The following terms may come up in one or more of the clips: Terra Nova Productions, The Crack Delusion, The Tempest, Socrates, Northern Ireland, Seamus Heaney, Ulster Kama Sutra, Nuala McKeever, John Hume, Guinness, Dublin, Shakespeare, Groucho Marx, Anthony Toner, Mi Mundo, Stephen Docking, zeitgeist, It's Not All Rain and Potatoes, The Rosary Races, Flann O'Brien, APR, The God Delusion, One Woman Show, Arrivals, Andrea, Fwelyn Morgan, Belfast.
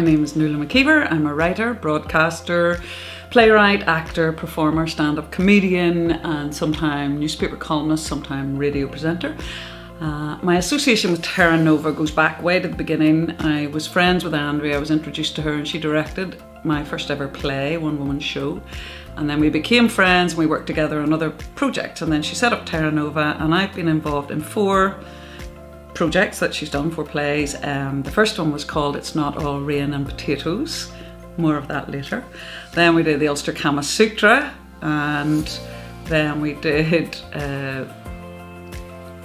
My name is Nuala McKeever. I'm a writer, broadcaster, playwright, actor, performer, stand-up comedian, and sometime newspaper columnist, sometime radio presenter. My association with Terra Nova goes back way to the beginning. I was friends with Andrea, I was introduced to her, and she directed my first ever play, One Woman Show. And then we became friends and we worked together on other projects. And then she set up Terra Nova, and I've been involved in four projects that she's done, four plays. The first one was called It's Not All Rain and Potatoes. More of that later. Then we did the Ulster Kama Sutra, and then we did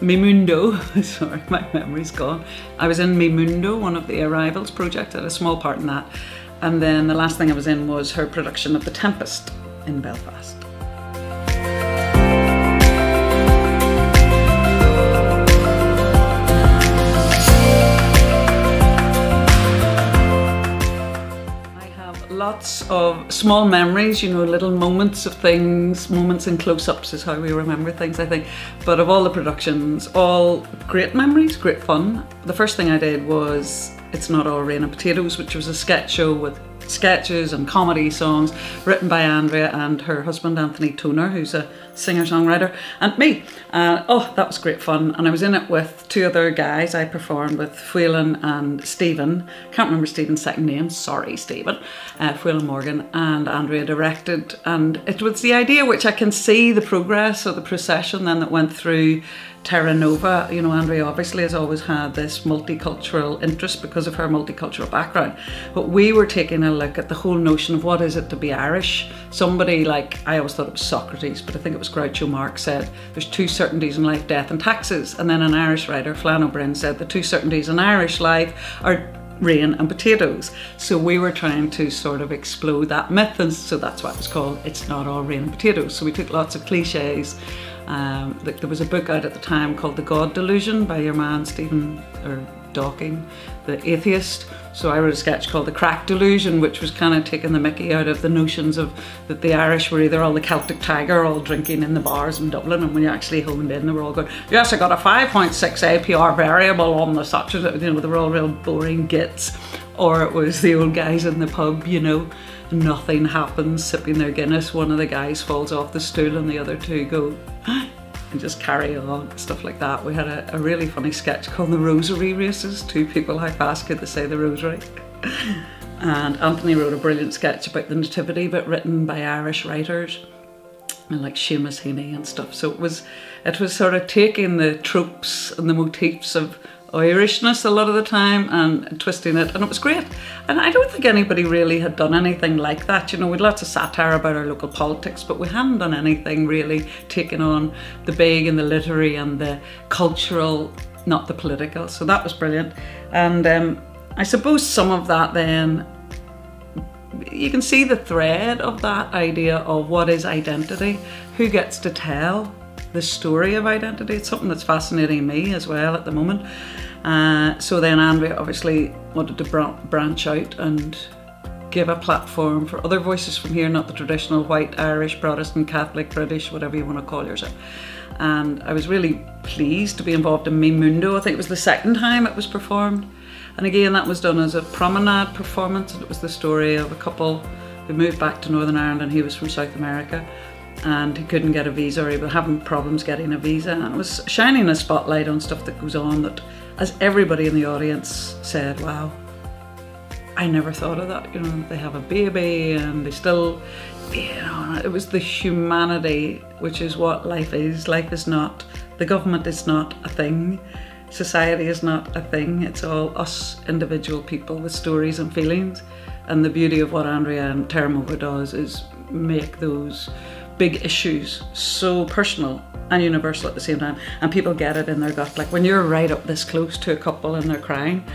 Mi Mundo. Sorry, my memory's gone. I was in Mi Mundo, one of the Arrivals project, I had a small part in that. And then the last thing I was in was her production of The Tempest in Belfast. I have lots of small memories, you know, little moments of things, moments in close-ups is how we remember things, I think. But of all the productions, all great memories, great fun. The first thing I did was It's Not All Rain and Potatoes, which was a sketch show with sketches and comedy songs written by Andrea and her husband Anthony Toner, who's a singer-songwriter, and me. Oh, that was great fun, and I was in it with two other guys. I performed with Fwelyn and Stephen. Can't remember Stephen's second name, sorry Stephen. Fwelyn Morgan, and Andrea directed, and it was the idea, which I can see the progress of the procession then that went through Terra Nova. You know, Andrea obviously has always had this multicultural interest because of her multicultural background, but we were taking a look at the whole notion of what is it to be Irish. Somebody like, I always thought it was Socrates, but I think it was Groucho Marx, said there's two certainties in life, death and taxes. And then an Irish writer, Flann O'Brien, said the two certainties in Irish life are rain and potatoes. So we were trying to sort of explode that myth, and so that's why it was called It's Not All Rain and Potatoes. So we took lots of cliches. There was a book out at the time called The God Delusion by your man Stephen Docking, the atheist. So I wrote a sketch called The Crack Delusion, which was kind of taking the mickey out of the notions of that the Irish were either all the Celtic Tiger, all drinking in the bars in Dublin, and when you actually honed in, they were all going, yes, I got a 5.6 APR variable on the such, you know, they were all real boring gits. Or it was the old guys in the pub, you know, nothing happens, sipping their Guinness, one of the guys falls off the stool and the other two go and just carry on, stuff like that. We had a really funny sketch called The Rosary Races, two people, how fast could they say the rosary? And Anthony wrote a brilliant sketch about the Nativity, but written by Irish writers and like Seamus Heaney and stuff. So it was sort of taking the tropes and the motifs of Irishness a lot of the time and twisting it, and it was great. And I don't think anybody really had done anything like that. You know, we'd lots of satire about our local politics, but we hadn't done anything really taking on the big and the literary and the cultural, not the political. So that was brilliant. And I suppose some of that then, you can see the thread of that idea of what is identity, who gets to tell the story of identity. It's something that's fascinating me as well at the moment. So then Andrea obviously wanted to branch out and give a platform for other voices from here, not the traditional white, Irish, Protestant, Catholic, British, whatever you want to call yourself. And I was really pleased to be involved in Mi Mundo. I think it was the second time it was performed. And again, that was done as a promenade performance. And it was the story of a couple who moved back to Northern Ireland, and he was from South America, and he couldn't get a visa, or he was having problems getting a visa, and it was shining a spotlight on stuff that goes on that, as everybody in the audience said, wow, I never thought of that, you know, they have a baby and they still, you know, it was the humanity, which is what life is. Life is not, the government is not a thing, society is not a thing, it's all us individual people with stories and feelings. And the beauty of what Andrea and Terra Nova does is make those big issues so personal and universal at the same time, and people get it in their gut. Like when you're right up this close to a couple and they're crying,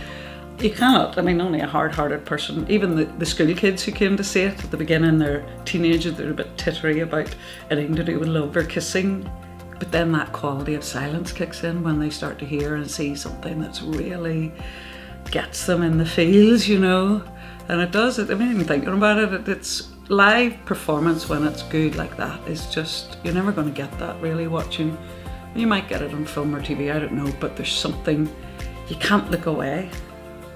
you cannot, I mean, only a hard-hearted person, even the school kids who came to see it at the beginning, they're teenagers, they're a bit tittery about anything to do with love or kissing, but then that quality of silence kicks in when they start to hear and see something that's really gets them in the feels, you know. And it does, I mean, even thinking about it, it's live performance when it's good like that is just, you're never going to get that really watching. You might get it on film or TV, I don't know, but there's something, you can't look away.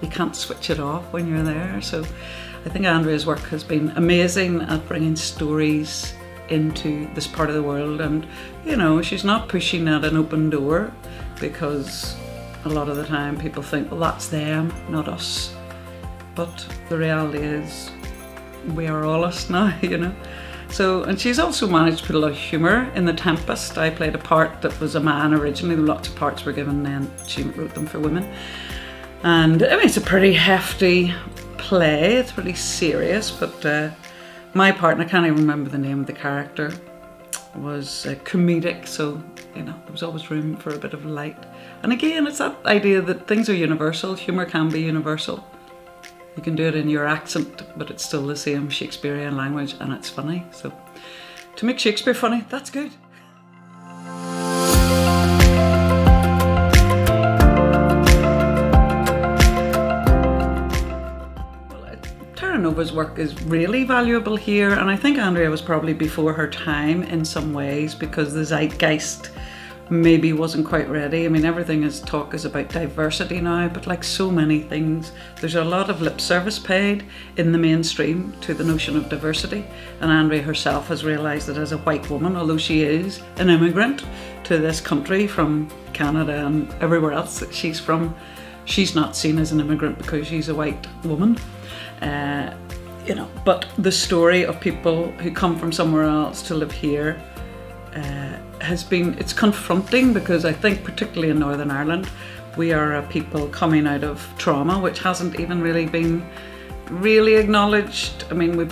you can't switch it off when you're there. So I think Andrea's work has been amazing at bringing stories into this part of the world, and you know, she's not pushing at an open door, because a lot of the time people think, well, that's them, not us. But the reality is we are all us now, you know. So, and she's also managed to put a lot of humour in The Tempest. I played a part that was a man originally. Lots of parts were given, and then she wrote them for women. And I mean, it's a pretty hefty play. It's pretty serious, but my part, and I can't even remember the name of the character, was comedic. So, you know, there was always room for a bit of light. And again, it's that idea that things are universal. Humour can be universal. You can do it in your accent, but it's still the same Shakespearean language, and it's funny. So to make Shakespeare funny, that's good. Well, Terra Nova's work is really valuable here, and I think Andrea was probably before her time in some ways, because the zeitgeist maybe wasn't quite ready. I mean, everything is talk is about diversity now, but like so many things, there's a lot of lip service paid in the mainstream to the notion of diversity. And Andrea herself has realised that as a white woman, although she is an immigrant to this country from Canada and everywhere else that she's from, she's not seen as an immigrant because she's a white woman. You know, but the story of people who come from somewhere else to live here has been, it's confronting, because I think particularly in Northern Ireland we are a people coming out of trauma which hasn't even really been really acknowledged. I mean, we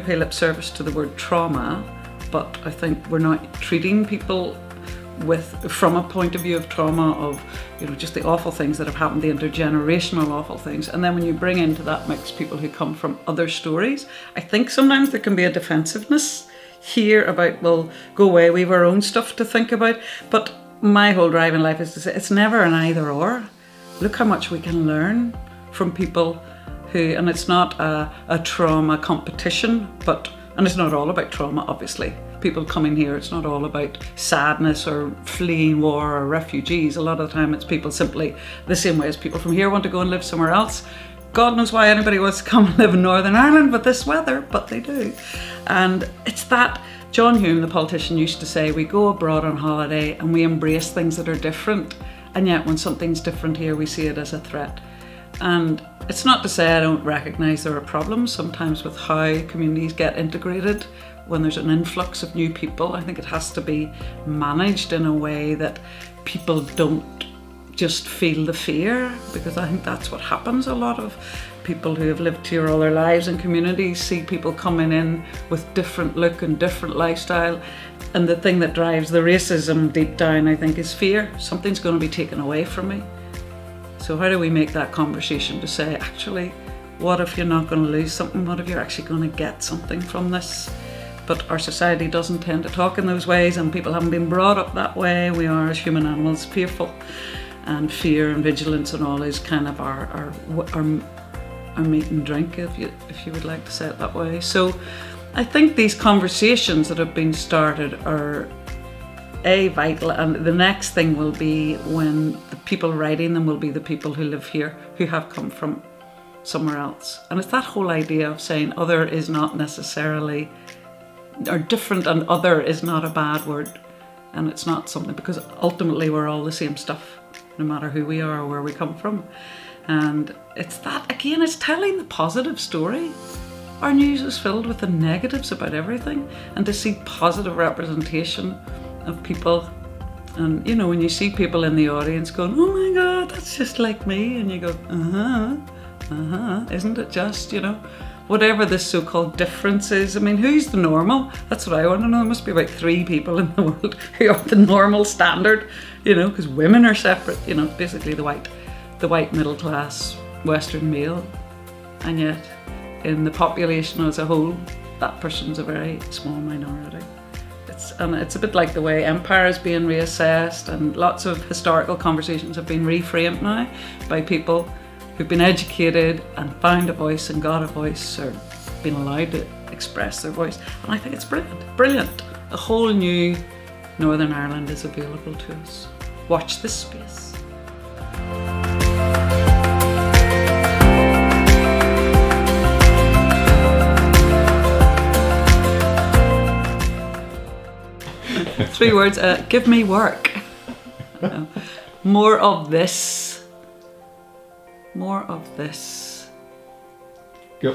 pay lip service to the word trauma, but I think we're not treating people from a point of view of trauma, of, you know, just the awful things that have happened, the intergenerational awful things. And then when you bring into that mix people who come from other stories, I think sometimes there can be a defensiveness here about, well, go away, we've our own stuff to think about. But my whole drive in life is to say it's never an either or. Look how much we can learn from people who, and it's not a trauma competition, but, and it's not all about trauma, obviously. People coming here, it's not all about sadness or fleeing war or refugees. A lot of the time it's people simply, the same way as people from here want to go and live somewhere else. God knows why anybody wants to come and live in Northern Ireland with this weather, but they do. And it's that, John Hume, the politician, used to say, we go abroad on holiday and we embrace things that are different. And yet when something's different here, we see it as a threat. And it's not to say I don't recognise there are problems sometimes with how communities get integrated when there's an influx of new people. I think it has to be managed in a way that people don't just feel the fear, because I think that's what happens. A lot of people who have lived here all their lives in communities see people coming in with different look and different lifestyle, and the thing that drives the racism deep down, I think, is fear. Something's going to be taken away from me. So how do we make that conversation to say, actually, what if you're not going to lose something? What if you're actually going to get something from this? But our society doesn't tend to talk in those ways, and people haven't been brought up that way. We are, as human animals, fearful. And fear and vigilance and all is kind of our meat and drink, if you would like to say it that way. So I think these conversations that have been started are A, vital, and the next thing will be when the people writing them will be the people who live here, who have come from somewhere else. And it's that whole idea of saying other is not necessarily, or different and other is not a bad word. And it's not something, because ultimately we're all the same stuff, no matter who we are or where we come from. And it's that, again, it's telling the positive story. Our news is filled with the negatives about everything, and to see positive representation of people. And you know, when you see people in the audience going, oh my God, that's just like me, and you go, isn't it just, you know, whatever this so-called difference is. I mean, who's the normal? That's what I want to know. There must be about 3 people in the world who are the normal standard, you know, because women are separate, you know, basically the white middle class Western male. And yet in the population as a whole, that person's a very small minority. It's a bit like the way empire is being reassessed, and lots of historical conversations have been reframed now by people who've been educated and found a voice and got a voice, or been allowed to express their voice. And I think it's brilliant, brilliant. A whole new Northern Ireland is available to us. Watch this space. Three words, give me work. No. More of this. More of this. Go.